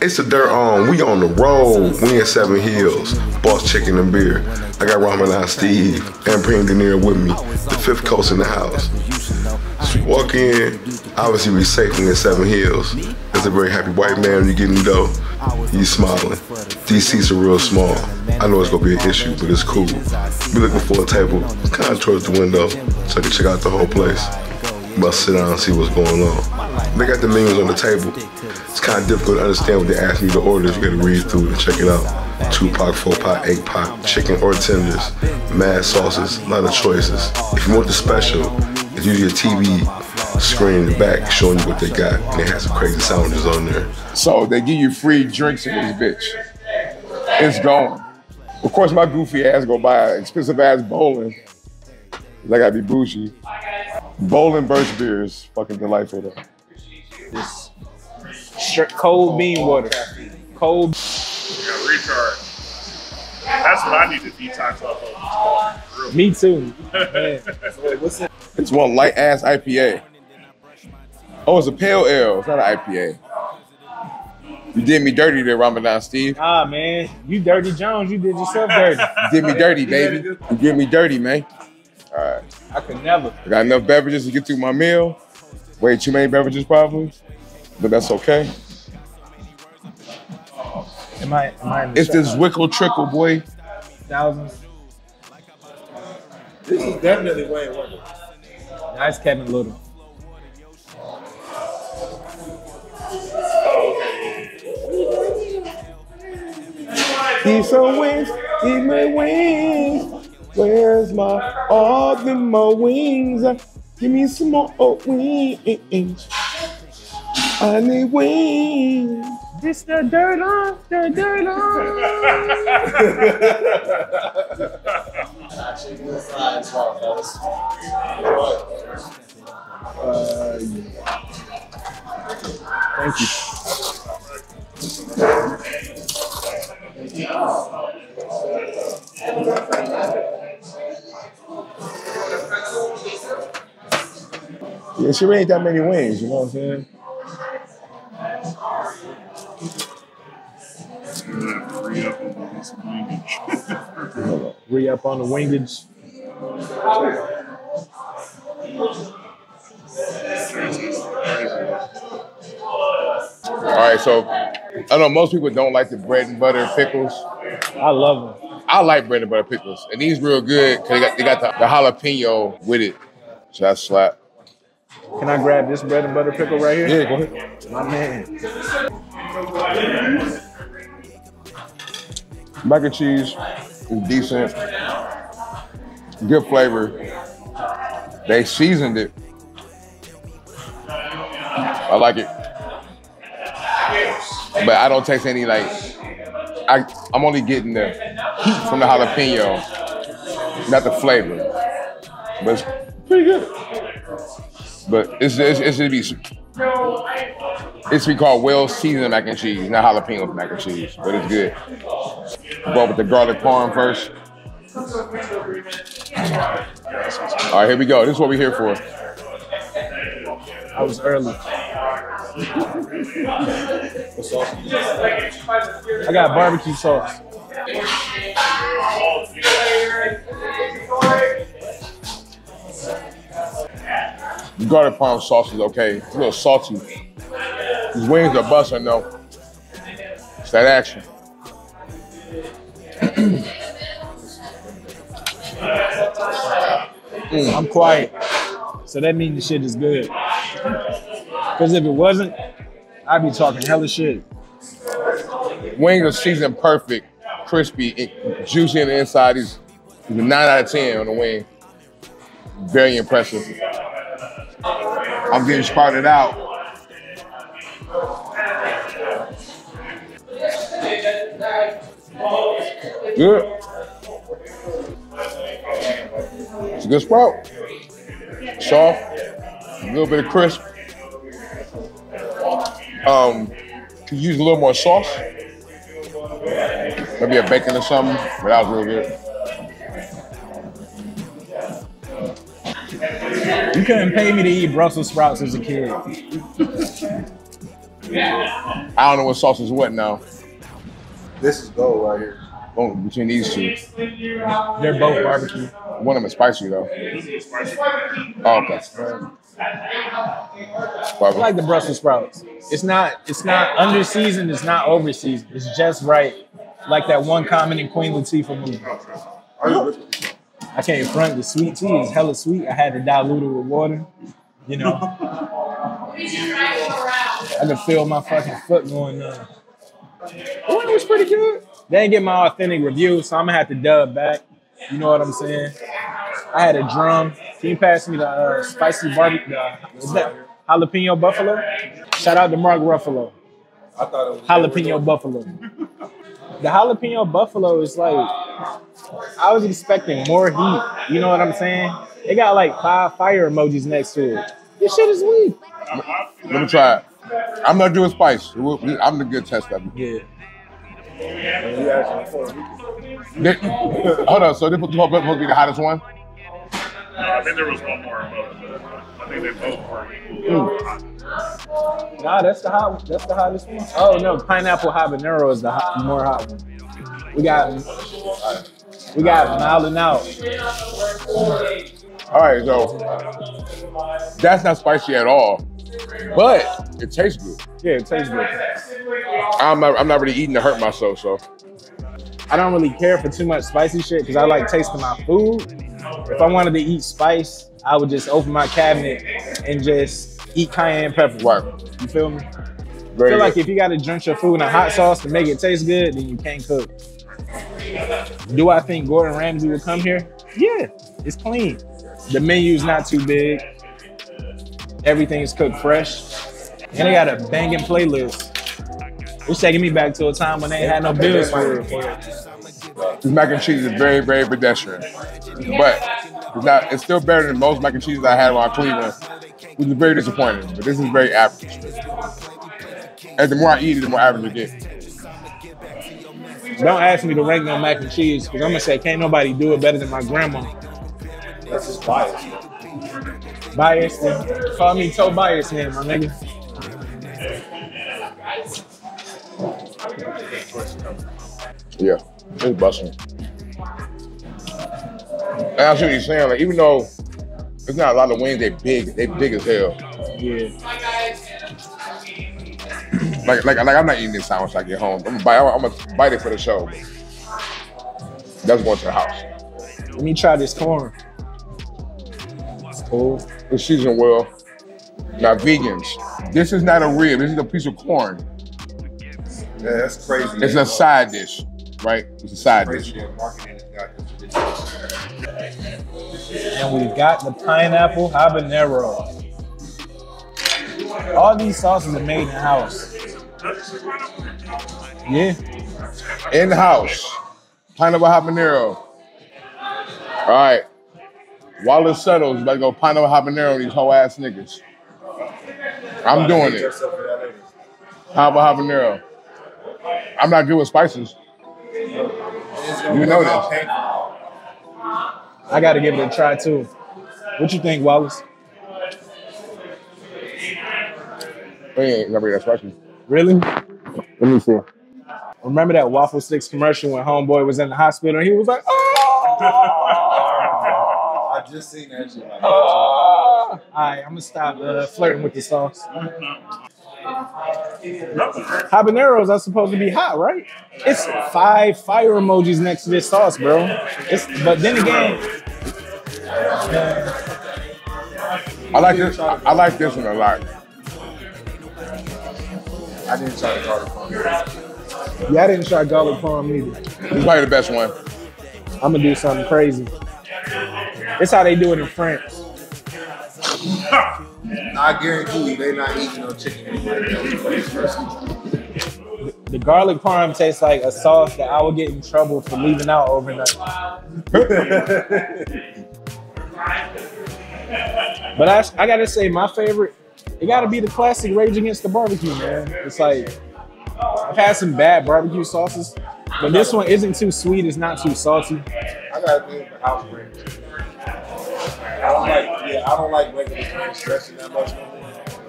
It's the Dirt On. We on the road. We in Seven Hills. Boss Chicken and Beer. I got Ramadan Steve and Preme Dinero with me. The fifth coast in the house. So we walk in. Obviously we safely in Seven Hills. As a very happy white man when you get in the door, he's smiling. These seats are real small. I know it's gonna be an issue, but it's cool. We looking for a table kind of towards the window so I can check out the whole place. Must sit down and see what's going on. They got the menus on the table. It's kind of difficult to understand what they ask me to order. You gotta read through and check it out. 2-pack, 4-pack, 8-pack, chicken or tenders, mad sauces, a lot of choices. If you want the special, it's usually a TV screen in the back showing you what they got. And they have some crazy sandwiches on there. So they give you free drinks in this bitch. It's gone. Of course, my goofy ass go buy expensive ass bowling. I gotta be bougie. Bowling birch beer is fucking delightful though. This cold bean water. Cold. Yeah, recharge. That's what I need to detox off of. Me too. Man. What's that? It's one light ass IPA. Oh, it's a pale ale. It's not an IPA. You did me dirty there, Ramadan Steve. Ah, man. You Dirty Jones. You did yourself dirty. You did me dirty, baby. You did me dirty, man. All right. I could never. I got enough beverages to get through my meal. Way too many beverages probably, but that's okay. Am I in the it's this wickle trickle, boy. Thousands. This is definitely way worth it. Nice Kevin Little. He's so wings, he may win. Where's my, all them my wings? Give me some more wings. I need wings. This the Dirt On, the Dirt On. Thank you. Yeah, she ain't that many wings, you know what I'm saying? Re-up on the wingage. All right, so I know most people don't like the bread and butter pickles. I love them. I like bread and butter pickles. And these real good because they got the jalapeno with it. So I slap. Can I grab this bread and butter pickle right here? Yeah, go ahead. My man. Mac and cheese is decent. Good flavor. They seasoned it. I like it. But I don't taste any, like, I'm only getting the heat from the jalapeno, not the flavor. But it's pretty good. But it's called well-seasoned mac and cheese, not jalapeno mac and cheese, but it's good. Go with the garlic parm first. All right, here we go. This is what we're here for. I was early. What sauce? I got barbecue sauce. The garlic palm sauce is okay. It's a little salty. These wings are busting though. It's that action. I'm quiet. So that means the shit is good. Because if it wasn't, I'd be talking hella shit. Wings are seasoned perfect, crispy, juicy on the inside. It's a 9 out of 10 on the wing. Very impressive. I'm getting spotted out. Good. It's a good sprout. Soft, a little bit of crisp. Could use a little more sauce. Maybe a bacon or something, but that was real good. You couldn't pay me to eat Brussels sprouts as a kid. I don't know what sauce is what now. This is gold right here. Oh, between these two. They're both barbecue. One of them is spicy though. Oh, okay. Barbecue. I like the Brussels sprouts. It's not under seasoned, it's not over seasoned. It's just right. Like that one comment in Queen Latifah movie. I can't front, the sweet tea is hella sweet. I had to dilute it with water. You know. I could feel my fucking foot going numb. Oh, it was pretty good. They didn't get my authentic review, so I'm gonna have to dub back. You know what I'm saying? I had a drum. Can you pass me the spicy barbecue? What's that? Jalapeno buffalo? Shout out to Mark Ruffalo. I thought it was jalapeno buffalo. The jalapeno buffalo is like, I was expecting more heat. You know what I'm saying? It got like 5 fire emojis next to it. This shit is weak. Let me try it. I'm not doing spice. I'm the good test of it. Yeah. Hold on, so this was supposed to be the hottest one? No, I think there was one more above. I think they both were equally hot. Nah, that's the hottest one. Oh no, pineapple habanero is the more hot one. We got Mild 'N Out. All right, so that's not spicy at all. But it tastes good. Yeah, it tastes good. I'm not really eating to hurt myself, so. I don't really care for too much spicy shit because I like tasting my food. If I wanted to eat spice, I would just open my cabinet and just eat cayenne pepper. Right. You feel me? Very I feel good. Like if you got to drench your food in a hot sauce to make it taste good, then you can't cook. Do I think Gordon Ramsay would come here? Yeah, it's clean. The menu's not too big. Everything is cooked fresh. And they got a banging playlist. It's taking me back to a time when they ain't had no bills for it. This mac and cheese is very, very pedestrian. But it's still better than most mac and cheese I had while in Cleveland, which is very disappointing. But this is very average. And the more I eat it, the more average it gets. Don't ask me to rank no mac and cheese, because I'm going to say, can't nobody do it better than my grandma. That's just biased. Biased? Call me toe biased here, my nigga. Yeah, it's busting. And I see what you're saying. Like, even though there's not a lot of wings, they big as hell. Yeah. Like I'm not eating this sandwich when I get home. I'm gonna bite it for the show. That's going to the house. Let me try this corn. Oh, it's seasoned well. Now, vegans, this is not a rib. This is a piece of corn. Yeah, that's crazy. It's a side dish, right? It's a side dish. And we've got the pineapple habanero. All these sauces are made in the house. Yeah. In the house. Pineapple habanero. All right. Wallace settles, you better go pineapple habanero these whole ass niggas. I'm doing it. Pineapple habanero. I'm not good with spices. You know this. I got to give it a try, too. What you think, Wallace? It ain't never that spicy. Really? Let me see. Remember that Waffle Sticks commercial when homeboy was in the hospital and he was like, oh! I just seen that shit. Oh! All right, I'm going to stop flirting with the sauce. Habaneros are supposed to be hot, right? It's 5 fire emojis next to this sauce, bro. But then again, I like this one a lot. I didn't try the garlic parm. Yeah, I didn't try garlic parm either. It's probably the best one. I'm gonna do something crazy. It's how they do it in France. I guarantee you, they not eating no chicken anymore. The garlic parm tastes like a sauce that I would get in trouble for leaving out overnight. But I gotta say, my favorite, it gotta be the classic Rage Against the Barbecue, man. It's like, I've had some bad barbecue sauces, but this one isn't too sweet, it's not too salty. I gotta do it for house bread. I don't like regular dressing that much,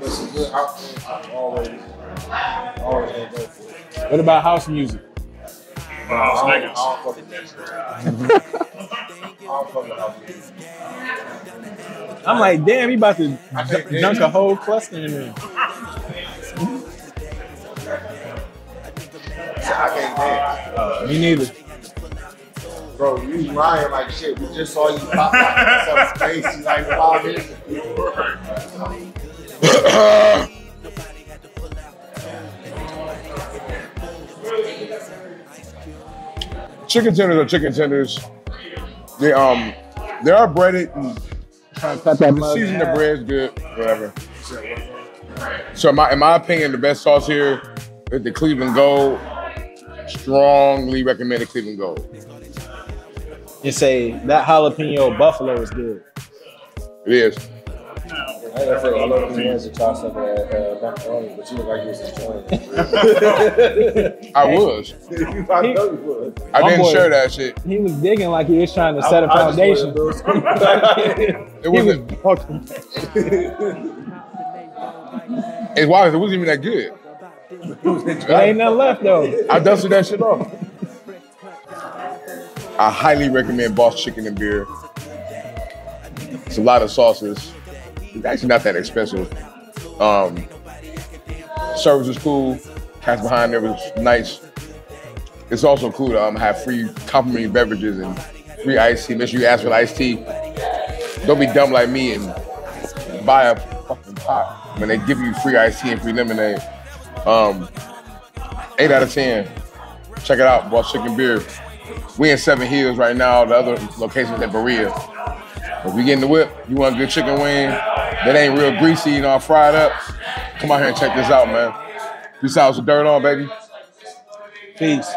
but some good hot sauce always. What about house music? I'm like, damn, he about to dunk a whole cluster in there. Me neither. Bro, you lying like shit. We just saw you pop out of some space. You like 5 minutes ago. Chicken tenders are chicken tenders. They are breaded and the season the bread's good, whatever. So in my opinion, the best sauce here is the Cleveland Gold. Strongly recommend the Cleveland Gold. You say that jalapeno buffalo is good. It is. I gotta say, I love the ones that y'all stuff at macaroni, but you look like you was enjoying it. I was. I know you was. I didn't share that shit. He was digging like he was trying to set a foundation. It wasn't. It's wild. It wasn't even that good. There ain't nothing left though. I dusted that shit off. I highly recommend Boss Chicken and Beer. It's a lot of sauces. It's actually not that expensive. Service was cool. Cash behind there was nice. It's also cool to have free complimentary beverages and free iced tea. Make sure you ask for the iced tea. Don't be dumb like me and buy a fucking pot when they give you free iced tea and free lemonade. 8 out of 10. Check it out, Boss Chicken Beer. We in Seven Hills right now. The other location's at Berea. If you get in the whip, you want a good chicken wing that ain't real greasy and all fried up, come out here and check this out, man. This house with Dirt On, baby. Peace.